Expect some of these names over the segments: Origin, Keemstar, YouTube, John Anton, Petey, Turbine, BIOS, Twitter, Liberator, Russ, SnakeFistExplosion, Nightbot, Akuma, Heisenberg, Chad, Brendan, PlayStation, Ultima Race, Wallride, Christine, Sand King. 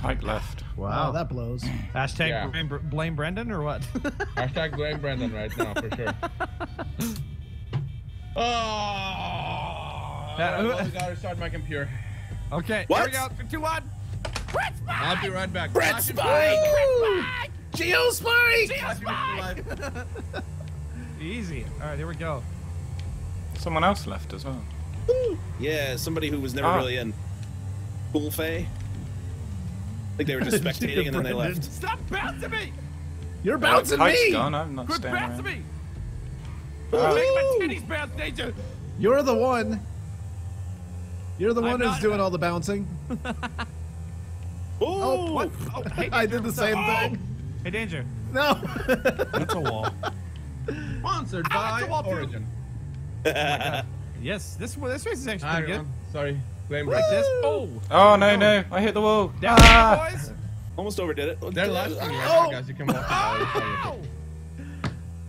Hike left. Wow, that blows. Hashtag blame Brendan or what? Hashtag blame Brendan right now for sure. Oh! I gotta restart my computer. Okay. What? Here we go. 2-1. Red spike! I'll be right back. Red spike! Red spike! Geo spike! Geo spike! Easy. All right, here we go. Someone else left as well. Ooh. Yeah, somebody who was never really in. Cool Faye. I think they were just spectating and then they left. Stop bouncing me! You're bouncing me! Done. I'm not bouncing me! Make my titties bounce, Nature! You're the one. You're the one who's doing all the bouncing. Oh, what? Oh, hey, I did the same thing. Hey, Danger. No. That's a wall. Sponsored by Origin. Yes, this race is actually pretty good. Sorry. Blame right this. Oh! Oh no no! I hit the wall. Down, boys. Almost overdid it. They're last. Guys, you can walk.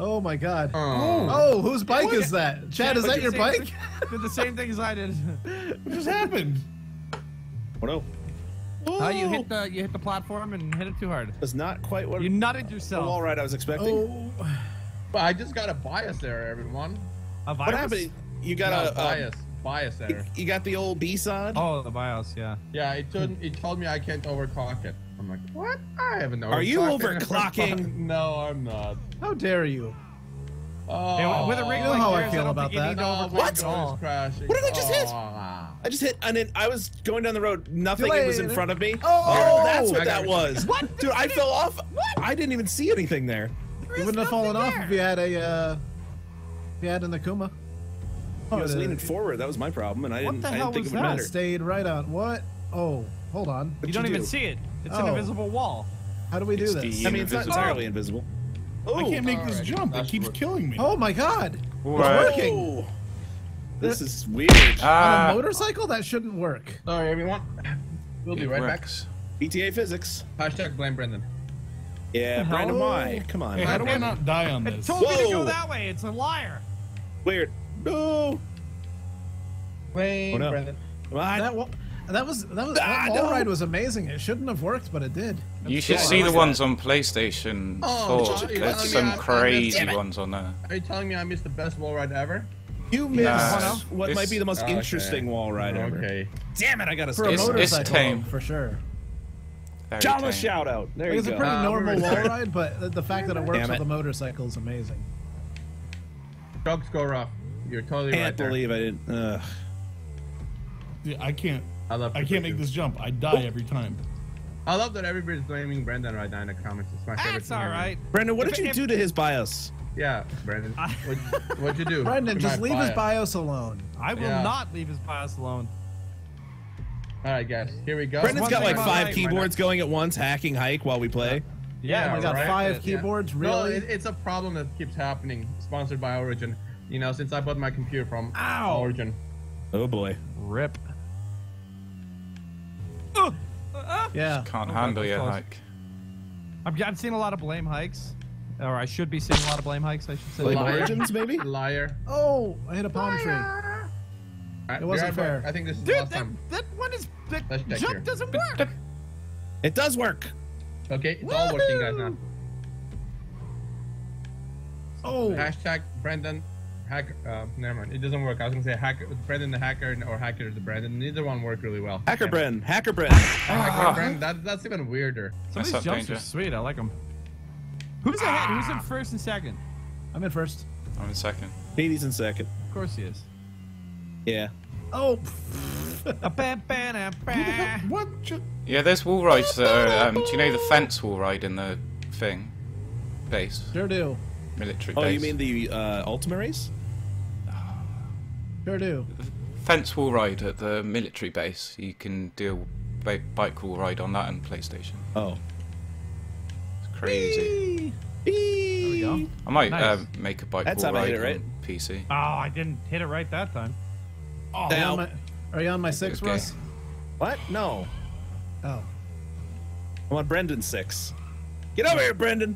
Oh my God! Oh, oh whose bike is that? Chad, is that your bike? Did the same thing as I did. What just happened? Oh no! Oh, you hit the platform and hit it too hard. That's not quite what you nutted yourself. All right, I was expecting. Oh. But I just got a bias there, everyone. A bias? What happened? You got a bias. BIOS error. You got the old B-sod? Oh, the BIOS, yeah. Yeah, it told me I can't overclock it. I'm like, what? I haven't overclocked. Are you overclocking? No, I'm not. How dare you? Oh, yeah, with a ring like how I feel about that. No, what? Oh. What did I just hit? I just hit, I was going down the road. Nothing was in front of me. Oh, that's what that was. What? Dude, I fell off. What? I didn't even see anything there. You wouldn't have fallen off if you had an Akuma. I was leaning forward. That was my problem, and I didn't think it would matter. Stayed right on. What? Oh, hold on. You don't even see it. It's an invisible wall. How do we do this? I mean, it's not entirely invisible. Oh, I can't make this jump. It keeps killing me. Oh my God! It's working. This is weird. On a motorcycle, that shouldn't work. Sorry, everyone. We'll be right back. ETA physics. Hashtag blame Brendan. Yeah, Brendan. Why? Come on. How do I not die on this? It told me to go that way. It's a liar. Weird. No. Wait, oh, no. Brendan. That wall ride was amazing. It shouldn't have worked, but it did. You should see the ones on PlayStation 4. There's some crazy ones on there. Are you telling me I missed the best wall ride ever? You missed what might be the most interesting wall ride ever. Okay. Damn it! I gotta stop. It's tame for sure. Jolly shout out. There you go. It's a pretty normal wall ride, but the fact that it works with a motorcycle is amazing. Drugs go rough. You're totally right. I can't believe I didn't. Yeah, I can't. I can't make this jump. I die every time. I love that everybody's blaming Brendan right now in the comments. It's my favorite. That's all right. Brendan, what did you do to his BIOS? Yeah, Brendan. What'd you do? Brendan, just leave his BIOS alone. I will not leave his BIOS alone. All right, guys. Here we go. Brendan's got like 5 keyboards going at once, hacking Hike while we play. Yeah, we got 5 keyboards. Really? No, it's a problem that keeps happening. Sponsored by Origin. You know, since I bought my computer from Origin. Oh boy. Rip. Yeah. Can't handle your hike. I'm seeing a lot of blame hikes. Or I should be seeing a lot of blame hikes, I should say. Blame Origins, maybe? Liar. Oh, I hit a palm tree. It wasn't fair. I think this is the last time. Dude, that one is... That jump doesn't work. It does work. Okay, it's all working, guys, now. Oh. Hashtag Brendan. Hacker, never mind. It doesn't work. I was gonna say hacker, Brendan the hacker, or hacker the Brendan. Neither one worked really well. Hacker Brendan, hacker Brendan. Hacker Brendan. That's even weirder. Some of these jumps are sweet. I like them. Who's ahead? Who's in first and second? I'm in first. I'm in second. Petey's in second. Of course he is. Yeah. Oh. What? Yeah, there's wall rides that are. Do you know the fence wall ride in the thing? Base. Sure do. Military base. Oh, you mean the Ultima Race? Sure do. Fence wall ride at the military base. You can do a bike wall ride on that and PlayStation. Oh. It's crazy. There we go. I might make a bike wall ride on PC. Oh, I didn't hit it right that time. Oh, are you on my 6, Russ? What? No. Oh. I'm on Brendan's 6. Get over here, Brendan!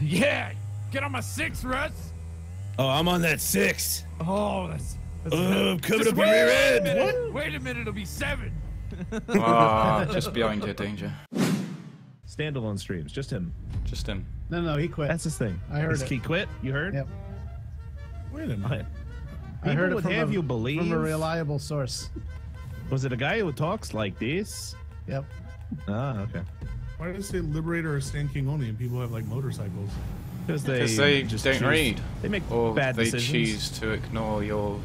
Yeah! Get on my 6, Russ! Oh, I'm on that 6. Oh, that's I'm coming up on your head. What? Wait a minute, it'll be 7. Just beyond your danger. Standalone streams, just him. Just him. No, he quit. That's his thing. I heard it. He quit? You heard? Yep. Wait a minute. I heard it from a reliable source. Was it a guy who talks like this? Yep. Ah, okay. Why do they say Liberator or Sand King only and people have like motorcycles? Because they just don't read. They make bad decisions. Or they choose to ignore your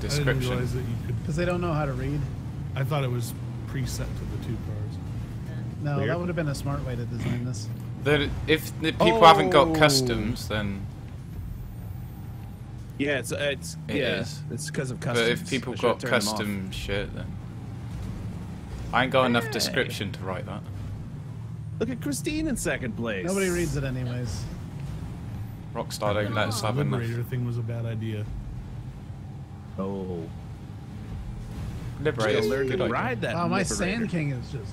description. Because they don't know how to read. I thought it was preset to the two cars. No, weird. That would have been a smart way to design this. If people haven't got customs, then... Yeah, it's because of customs. But if people got custom shit, then I ain't got enough description to write that. Look at Christine in 2nd place. Nobody reads it anyways. Rockstar don't let us have enough. The Liberator thing was a bad idea. Oh. Liberator's a good idea. Ride that my Liberator. Sand King is just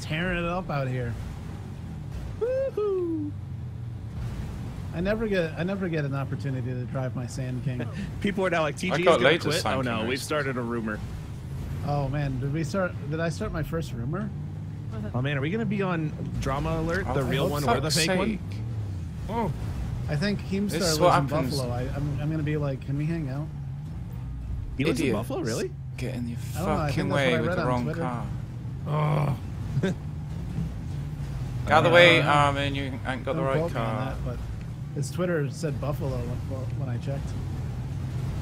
tearing it up out here. Woohoo! I never get an opportunity to drive my Sand King. People are now like, TG's gonna quit. Oh no, we've started a rumor. Oh man, did I start my first rumor? Oh man, are we gonna be on drama alert? The real one or the fake one? Oh, I think Keemstar lives in Buffalo. I'm gonna be like, can we hang out? He lives in Buffalo, really? Get in your fucking way with the wrong car. Oh. Get out of the way, man, you ain't got the right car. His Twitter said Buffalo when I checked.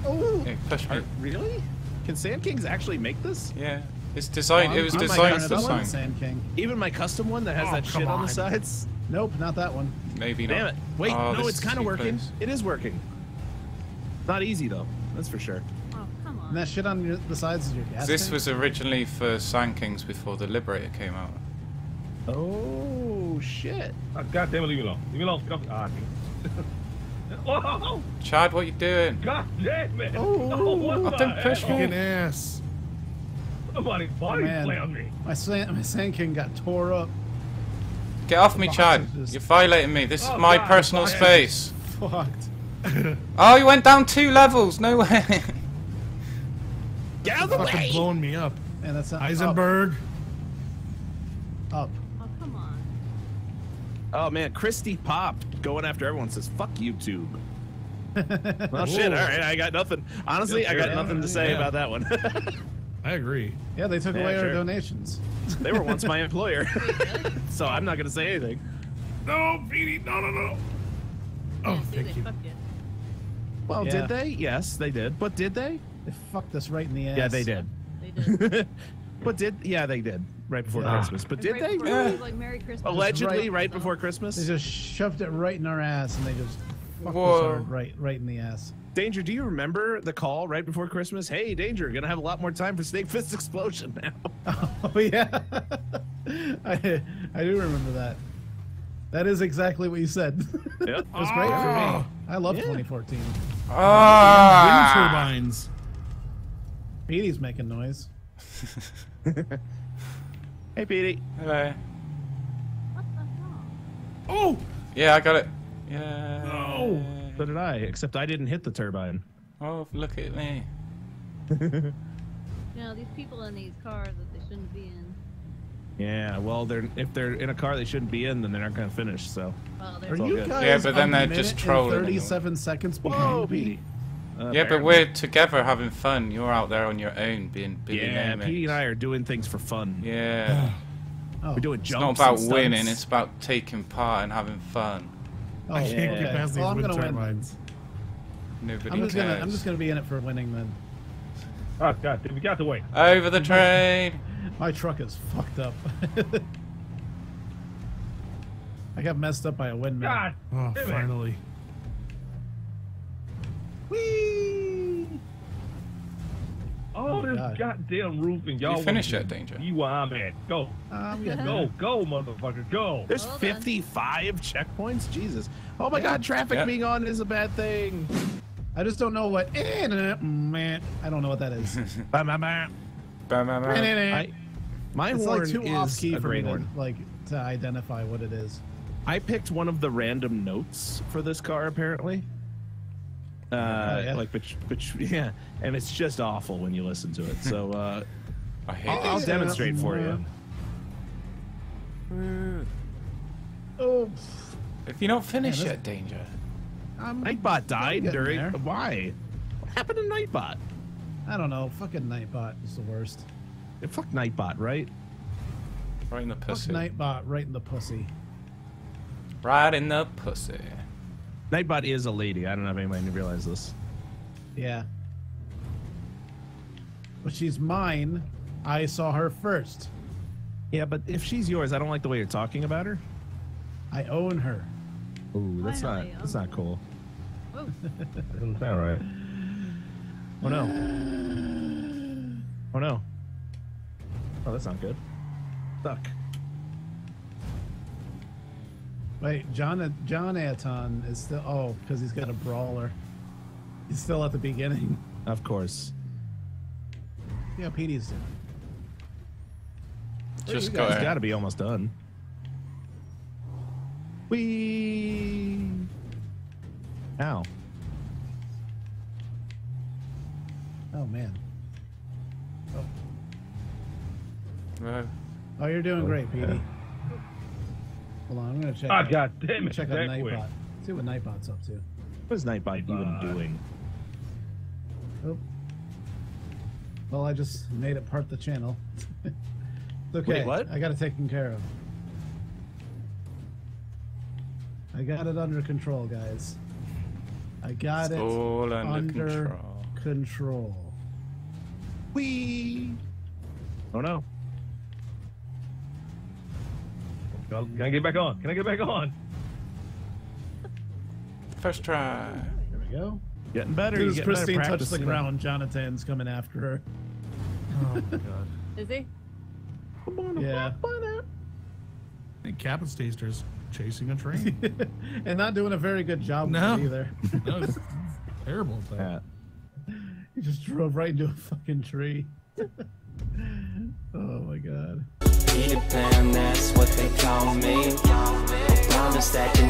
Oh, hey, push me. Really? Can Sand Kings actually make this? Yeah, it's designed. It was designed for Sand King. Even my custom one that has that shit on the sides. Nope, not that one. Maybe not. Damn it! Wait, no, it's kind of working. It is working. Not easy though, that's for sure. Oh, come on. And that shit on the sides is your gas. This was originally for Sand Kings before the Liberator came out. Oh shit! Oh, God damn it! Leave me alone! Leave me alone! Get off! Ah. Oh. Chad, what you doing? God damn it! Oh, what the push me in ass! Somebody body slammed me! My Sand King got tore up. Get off me, Chad! You're violating me. This is my personal space. Fucked. Oh, you went down 2 levels. No way. Get out of the way! Fucking blowing me up. Man, that's not Heisenberg. Up. Oh, come on. Oh man, Christy popped. Going after everyone says fuck YouTube. Well, shit. All right, I got nothing. Honestly, I got nothing to say about that one. I agree. Yeah, they took away our donations. They were once my employer, so I'm not gonna say anything. No, Petey, no. Oh, thank you. Well, did they? Yes, they did. But did they? They fucked us right in the ass. Yeah, they did. They did. But did? Yeah, they did. Right before Christmas, but did they? Yeah. Like Merry Christmas. Allegedly, right before Christmas, they just shoved it right in our ass, and they just fucked us hard right in the ass. Danger, do you remember the call right before Christmas? Hey, Danger, gonna have a lot more time for SnakeFistExplosion now. Oh yeah, I do remember that. That is exactly what you said. Yep. It was great for me. I love 2014. Ah, wind turbines. Petey's making noise. Hey, Petey. Hello. What the hell? Oh! Yeah, I got it. Yeah. No. So did I, except I didn't hit the turbine. Oh, look at me. You know, these people in these cars that they shouldn't be in. Yeah, well, if they're in a car they shouldn't be in, then they're not going to finish, so. Well, are you guys but then they're just trolling. 37 seconds behind Petey. Yeah, apparently. But we're together having fun. You're out there on your own being billionaires. Yeah, Petey and I are doing things for fun. Yeah. We're doing jumps. It's not about winning, it's about taking part and having fun. Oh, I can't get past these wind turbines. Nobody cares. I'm just going to be in it for winning then. Oh, God, we got the way. Over the train. My truck is fucked up. I got messed up by a windmill. God, finally. Whee! Oh, this goddamn roof and y'all. You finish that, Danger. You are man. Go. Go, motherfucker, go. There's 55 checkpoints? Jesus. Oh my God, traffic being on is a bad thing. I just don't know what. Man, I don't know what that is. My horn is like too off key for me to identify what it is. I picked one of the random notes for this car, apparently. Like, which, yeah, and it's just awful when you listen to it. So I hate I'll demonstrate for you. Oh, if you don't finish it, danger. Nightbot died during. Why? What happened to Nightbot? I don't know. Fucking Nightbot is the worst. Yeah, fuck Nightbot, right? Right in the pussy. Fuck Nightbot, right in the pussy. Right in the pussy. Nightbot is a lady. I don't know if anybody realizes this. Yeah. But she's mine. I saw her first. Yeah, but if she's yours, I don't like the way you're talking about her. I own her. Ooh, that's not cool. Oh. That's not right. Oh no. Oh no. Oh, that's not good. Suck. Wait, John Anton is still. Oh, because he's got a brawler. He's still at the beginning. Of course. Yeah, Petey's doing. Just go ahead. He's got to be almost done. Wee. Ow. Oh man. Oh. Oh, you're doing great, Petey. Yeah. Hold on, I'm gonna check. Oh, God damn it. Check out Nightbot. See what Nightbot's up to. What is Nightbot even doing? Oh. Well, I just made it part of the channel. It's okay. Wait, what? I got it taken care of. I got it under control, guys. I got it all under control. Whee! Oh no. Can I get back on? Can I get back on? First try. There we go. Getting better. Dude, getting Christine better touched the ground. Jonathan's coming after her. Oh, my God. Is he? Yeah. And Captain Staster's chasing a train. And not doing a very good job with it either. No, it's terrible. That. He just drove right into a fucking tree. Oh, my God. Peter Pan, that's what they call me. I promise that you